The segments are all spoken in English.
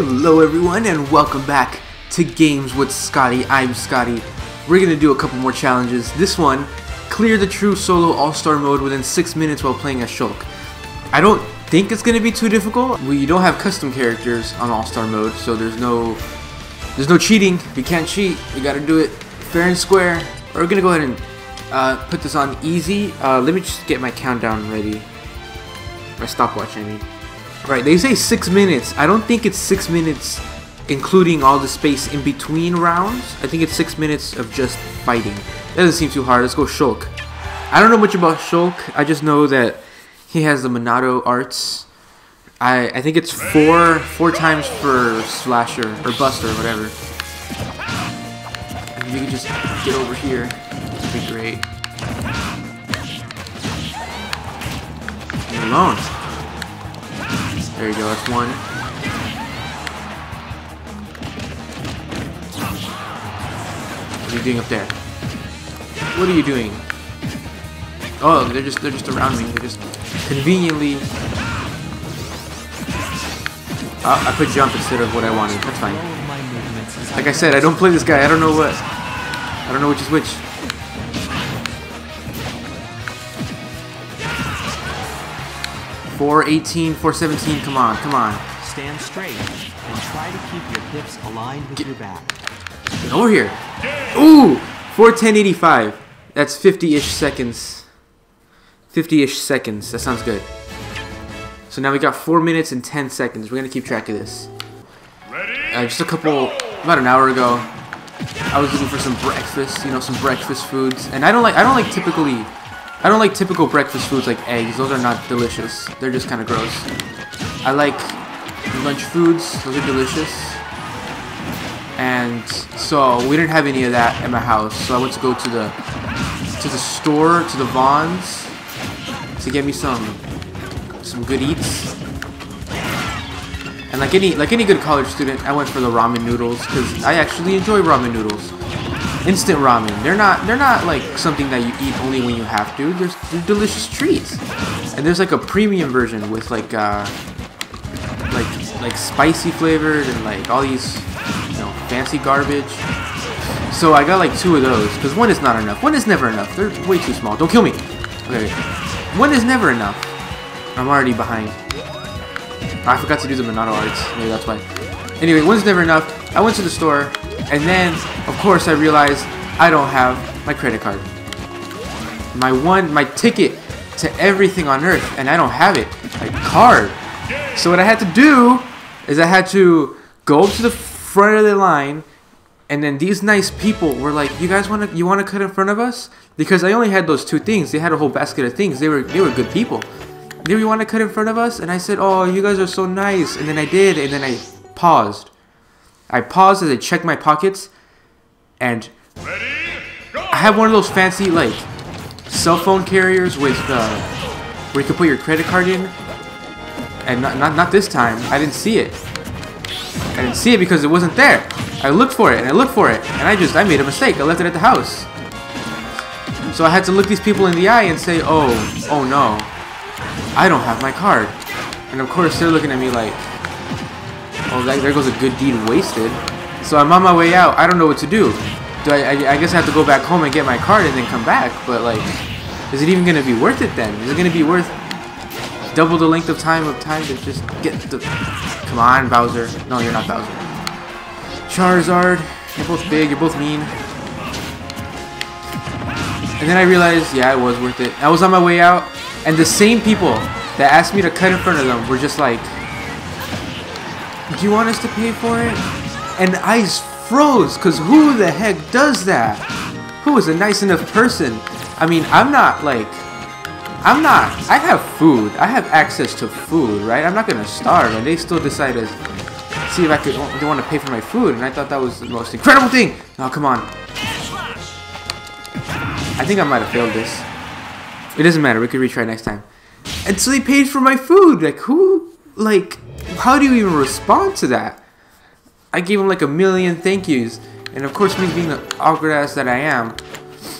Hello everyone and welcome back to Games with Scotty. I'm Scotty. We're going to do a couple more challenges. This one, clear the true solo all-star mode within 6 minutes while playing as Shulk. I don't think it's going to be too difficult. We don't have custom characters on all-star mode, so there's no cheating. You can't cheat. You got to do it fair and square. We're going to go ahead and put this on easy. Let me just get my countdown ready. My stopwatch, I mean. Right, they say 6 minutes. I don't think it's 6 minutes including all the space in between rounds. I think it's 6 minutes of just fighting. That doesn't seem too hard. Let's go Shulk. I don't know much about Shulk. I just know that he has the Monado Arts. I think it's four times for Slasher or Buster or whatever. If you can just get over here, that'd be great. Leave me alone. There you go, that's one. What are you doing up there? What are you doing? Oh, they're just around me. They're just conveniently. I put jump instead of what I wanted. That's fine. Like I said, I don't play this guy. I don't know which is which. $4.18, $4.17, come on, come on. Stand straight and try to keep your hips aligned with your back. Get over here. Ooh! 4:10.85. That's 50-ish seconds. 50-ish seconds. That sounds good. So now we got 4 minutes and 10 seconds. We're going to keep track of this. Just a couple, about an hour ago, I was looking for some breakfast, you know, some breakfast foods. And I don't like typical breakfast foods like eggs. Those are not delicious. They're just kind of gross. I like lunch foods. Those are delicious. And so we didn't have any of that at my house. So I went to go to the store, to the Vons, to get me some good eats. And like any good college student, I went for the ramen noodles because I actually enjoy ramen noodles. Instant ramen. They're not like something that you eat only when you have to. They're delicious treats. And there's like a premium version with like spicy flavored and like all these, you know, fancy garbage. So I got like 2 of those because 1 is not enough. 1 is never enough. They're way too small. Don't kill me. Okay. 1 is never enough. I'm already behind. I forgot to do the Monado Arts. Maybe that's why. Anyway, 1's never enough. I went to the store. And then, of course, I realized I don't have my credit card. My ticket to everything on earth, and I don't have it. My card. So what I had to do is I had to go up to the front of the line, and then these nice people were like, "You guys want to cut in front of us?" Because I only had those 2 things. They had a whole basket of things. They were good people. "Do you want to cut in front of us?" And I said, "Oh, you guys are so nice." And then I did, and then I paused. I paused as I checked my pockets, and I had one of those fancy, like, cell phone carriers with, where you could put your credit card in, and not this time. I didn't see it. I didn't see it because it wasn't there. I looked for it, and I looked for it, and I made a mistake. I left it at the house. So I had to look these people in the eye and say, oh no, I don't have my card. And of course, they're looking at me like, oh, there goes a good deed wasted. So I'm on my way out. I don't know what to do. I guess I have to go back home and get my card and then come back. But, like, is it even going to be worth it then? Is it going to be worth double the length of time to just get the... Come on, Bowser. No, you're not Bowser. Charizard. You're both big. You're both mean. And then I realized, yeah, it was worth it. I was on my way out. And the same people that asked me to cut in front of them were just like... "Do you want us to pay for it?" And I froze, because who the heck does that? Who is a nice enough person? I mean, I have food. I have access to food, right? I'm not going to starve. And they still decide to see if they want to pay for my food. And I thought that was the most incredible thing. Oh, come on. I think I might have failed this. It doesn't matter. We could retry next time. And so they paid for my food. Like, who? Like... How do you even respond to that? I gave him like a million thank yous, and of course, me being the awkward ass that I am,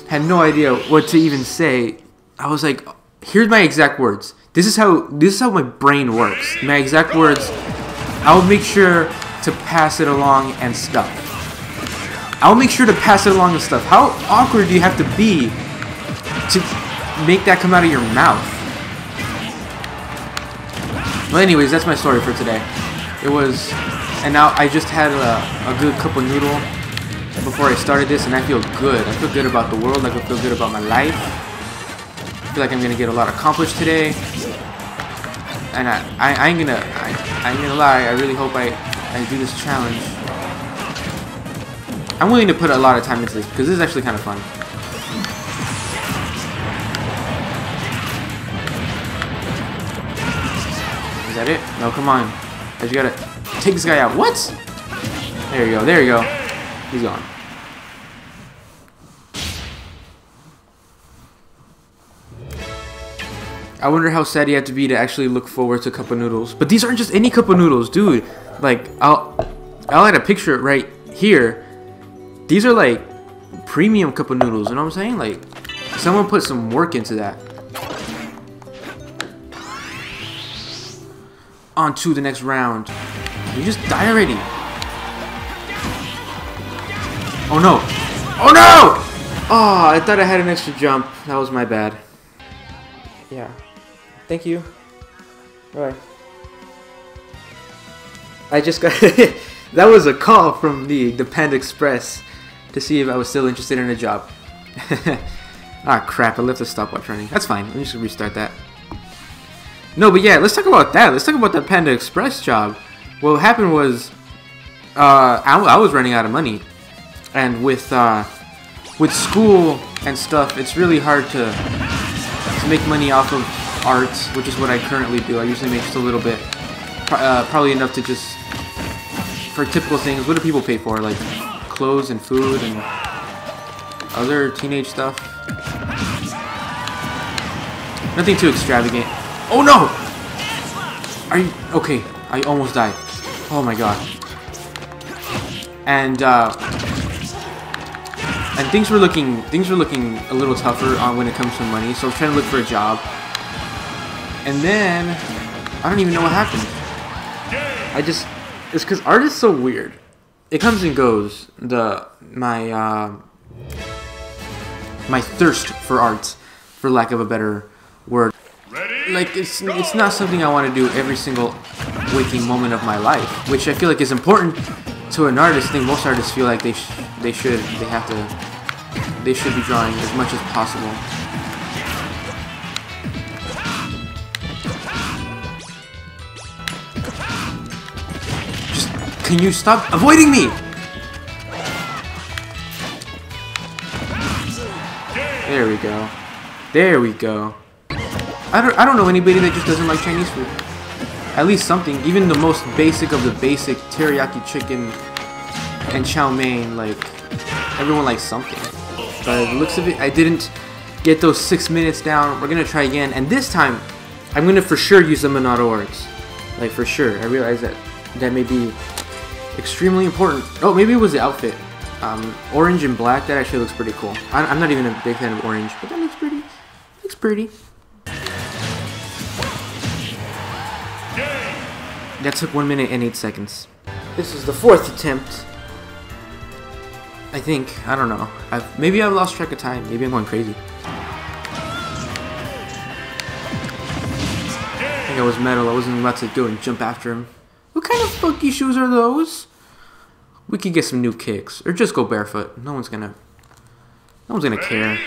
had no idea what to even say. I was like, "Here's my exact words. This is how my brain works. My exact words. I will make sure to pass it along and stuff. I'll make sure to pass it along and stuff. How awkward do you have to be to make that come out of your mouth? Well, anyways, that's my story for today. It was... And now I just had a good cup of noodle before I started this, and I feel good. I feel good about the world. I feel good about my life. I feel like I'm going to get a lot accomplished today. And I ain't gonna... I ain't gonna lie, I really hope I do this challenge. I'm willing to put a lot of time into this, because this is actually kind of fun. Is that it? No, come on. I just gotta take this guy out. What? There you go, there you go. He's gone. I wonder how sad you have to be to actually look forward to cup of noodles. But these aren't just any cup of noodles, dude. Like, I'll add a picture right here. These are like premium cup of noodles, you know what I'm saying? Like, someone put some work into that. On to the next round. You just die already. Oh no. Oh no! Oh, I thought I had an extra jump. That was my bad. Yeah. Thank you. Alright. I just got... That was a call from the Panda Express to see if I was still interested in a job. Ah, crap. I left the stopwatch running. That's fine. I'm just going to restart that. No, but yeah, let's talk about that. Let's talk about the Panda Express job. What happened was... I was running out of money. And with school and stuff, it's really hard to make money off of art, which is what I currently do. I usually make just a little bit, probably enough to just, for typical things, what do people pay for? Like clothes and food and other teenage stuff. Nothing too extravagant. Oh no! Are you, okay, I almost died. Oh my god. And things were looking a little tougher on when it comes to money, so I was trying to look for a job. And then I don't even know what happened. It's because art is so weird. It comes and goes. My thirst for art, for lack of a better word. Like it's not something I want to do every single waking moment of my life, which I feel like is important to an artist. I think most artists feel like they should be drawing as much as possible. Just, can you stop avoiding me? There we go. There we go. I don't know anybody that just doesn't like Chinese food. At least something. Even the most basic of the basic teriyaki chicken and chow mein, like, everyone likes something. But the looks of it, I didn't get those 6 minutes down. We're gonna try again, and this time I'm gonna for sure use the Monado Arts. Like, for sure. I realize that may be extremely important. Oh, maybe it was the outfit. Orange and black, that actually looks pretty cool. I'm not even a big fan of orange, but that looks pretty. Looks pretty. That took 1 minute and 8 seconds. This is the fourth attempt. I think, I don't know. Maybe I've lost track of time. Maybe I'm going crazy. I think I was metal. I wasn't about to go and jump after him. What kind of funky shoes are those? We could get some new kicks, or just go barefoot. No one's gonna care.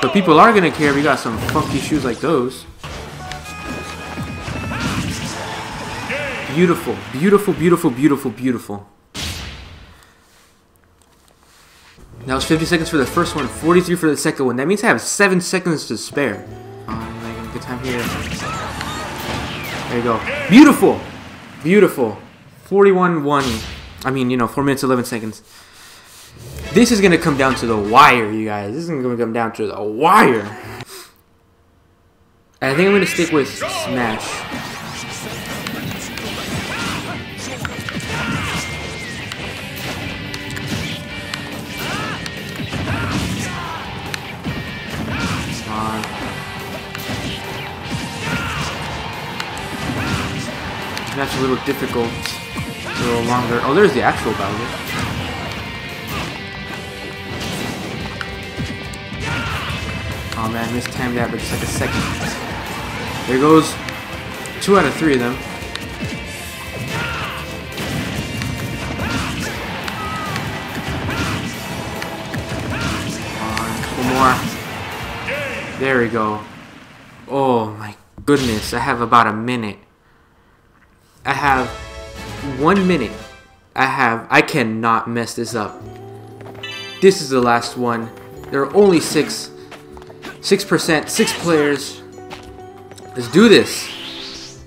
But people are gonna care. We got some funky shoes like those. Beautiful, beautiful, beautiful, beautiful, beautiful. That was 50 seconds for the first one, 43 for the second one. That means I have 7 seconds to spare. Good time here. There you go. Beautiful! Beautiful. 41-1. I mean, you know, 4 minutes, 11 seconds. This is going to come down to the wire, you guys. This is going to come down to the wire. I think I'm going to stick with Smash. That's a little difficult. a little longer. Oh, there's the actual Bowser. Oh man, mistimed that by just like a second. There goes 2 out of 3 of them. There we go. Oh my goodness, I have about a minute. I have 1 minute. I cannot mess this up. This is the last one. There are only 6 players. Let's do this.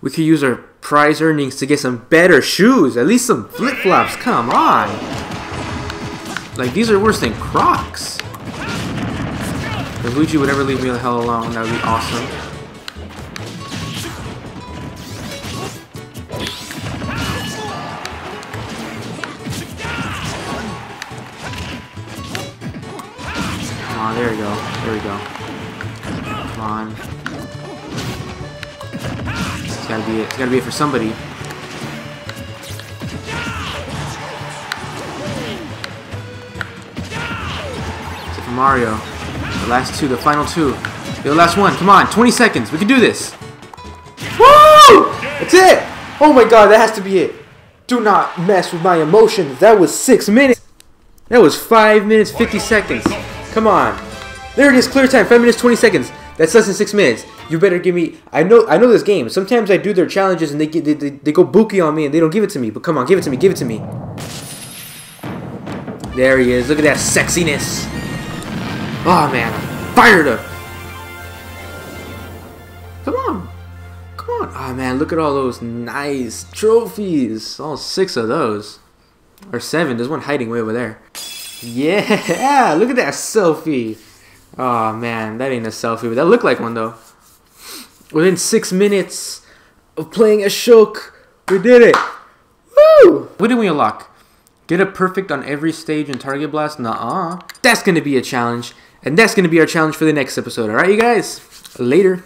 We could use our prize earnings to get some better shoes, at least some flip-flops. Come on. Like, these are worse than Crocs. If Luigi would ever leave me the hell alone, that would be awesome. Come on, there we go. There we go. Come on. It's gotta be it. It's gotta be it for somebody. It's for Mario. The last two, the final two. The last one, come on, 20 seconds, we can do this. Woo! That's it! Oh my god, that has to be it. Do not mess with my emotions. That was 6 minutes. That was 5 minutes, 50 seconds. Come on. There it is, clear time, 5 minutes, 20 seconds. That's less than 6 minutes. You better give me, I know this game. Sometimes I do their challenges and they go bookie on me and they don't give it to me. But come on, give it to me, give it to me. There he is, look at that sexiness. Oh man, I'm fired up. Come on. Come on. Oh man, look at all those nice trophies. All 6 of those. Or 7. There's one hiding way over there. Yeah, look at that selfie. Oh man, that ain't a selfie, but that looked like one though. Within 6 minutes of playing as Shulk, we did it. Woo! What did we unlock? Get a perfect on every stage in Target Blast? Nuh-uh. That's going to be a challenge. And that's going to be our challenge for the next episode. All right, you guys? Later.